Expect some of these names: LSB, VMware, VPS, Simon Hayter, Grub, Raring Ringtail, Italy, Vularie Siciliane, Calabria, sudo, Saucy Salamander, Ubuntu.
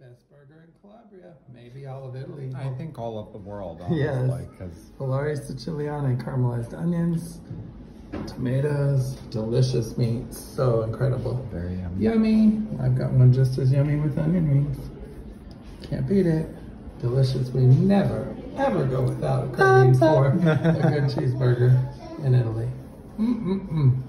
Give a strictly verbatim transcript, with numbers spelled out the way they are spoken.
Best burger in Calabria, maybe all of Italy. I think all of the world. Honestly, yes. Like, cause... Vularie Siciliane, caramelized onions, tomatoes, delicious meats, so incredible. Very yummy. Yummy. I've got one just as yummy with onion rings. Can't beat it. Delicious. We never, ever go without craving for a good cheeseburger in Italy. Mm-mm-mm.